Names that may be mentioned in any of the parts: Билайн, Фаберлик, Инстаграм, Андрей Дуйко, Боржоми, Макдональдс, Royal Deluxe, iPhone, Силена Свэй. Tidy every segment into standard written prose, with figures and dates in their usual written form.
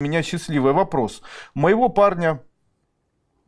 меня счастливый вопрос. Моего парня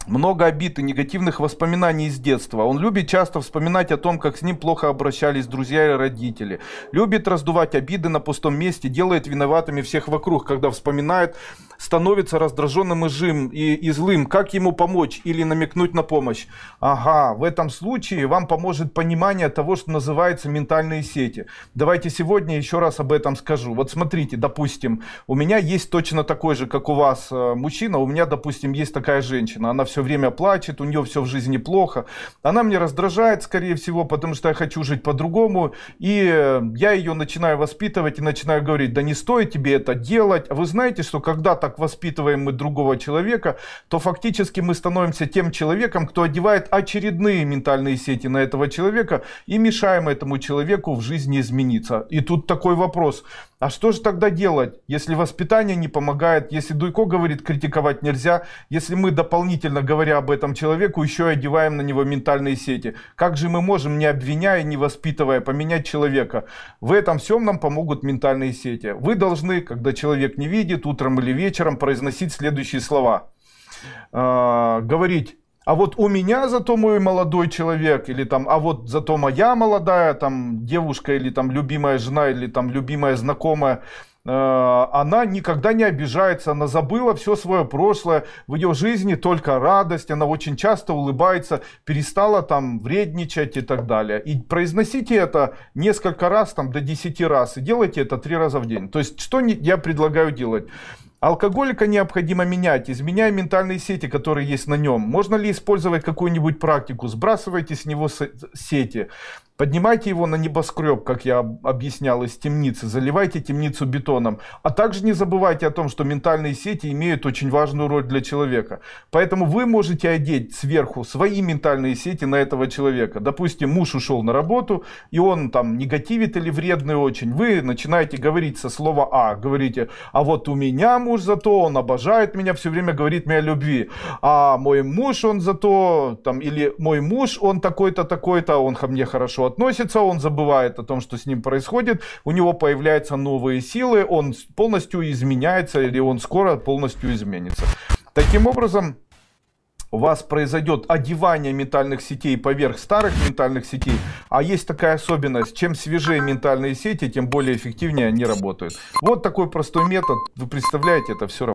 много обид и негативных воспоминаний из детства. Он любит часто вспоминать о том, как с ним плохо обращались друзья и родители. Любит раздувать обиды на пустом месте, делает виноватыми всех вокруг. Когда вспоминает, становится раздраженным и злым. Как ему помочь или намекнуть на помощь? Ага, в этом случае вам поможет понимание того, что называется ментальные сети. Давайте сегодня еще раз об этом скажу. Вот смотрите, допустим, у меня есть точно такой же, как у вас, мужчина. У меня, допустим, есть такая женщина. Она все время плачет, у нее все в жизни плохо. Она меня раздражает, скорее всего, потому что я хочу жить по-другому. И я ее начинаю воспитывать и начинаю говорить: да не стоит тебе это делать. А вы знаете, что когда так воспитываем мы другого человека, то фактически мы становимся тем человеком, кто одевает очередные ментальные сети на этого человека и мешаем этому человеку в жизни измениться. И тут такой вопрос: а что же тогда делать, если воспитание не помогает, если Дуйко говорит, критиковать нельзя, если мы дополнительно, говоря об этом человеку, еще и одеваем на него ментальные сети? Как же мы можем, не обвиняя, не воспитывая, поменять человека? В этом всем нам помогут ментальные сети. Вы должны, когда человек не видит, утром или вечером произносить следующие слова. Говорить: а вот у меня зато мой молодой человек, или там, а вот зато моя молодая там девушка, или там любимая жена, или там любимая знакомая, она никогда не обижается, она забыла все свое прошлое, в ее жизни только радость, она очень часто улыбается, перестала там вредничать и так далее. И произносите это несколько раз, там до 10 раз, и делайте это 3 раза в день. То есть что я предлагаю делать? Алкоголика необходимо менять, изменяя ментальные сети, которые есть на нем. Можно ли использовать какую-нибудь практику? Сбрасывайте с него сети, поднимайте его на небоскреб, как я объяснял, из темницы, заливайте темницу бетоном. А также не забывайте о том, что ментальные сети имеют очень важную роль для человека. Поэтому вы можете одеть сверху свои ментальные сети на этого человека. Допустим, муж ушел на работу, и он там негативит или вредный очень. Вы начинаете говорить со слова «а». Говорите: а вот у меня муж зато, он обожает меня, все время говорит мне о любви. А мой муж, он зато, там, или мой муж, он такой-то, такой-то, он ко мне хорошо относится, он забывает о том, что с ним происходит, у него появляются новые силы, он полностью изменяется, или он скоро полностью изменится. Таким образом, у вас произойдет одевание ментальных сетей поверх старых ментальных сетей. А есть такая особенность: чем свежее ментальные сети, тем более эффективнее они работают. Вот такой простой метод. Вы представляете, это все равно.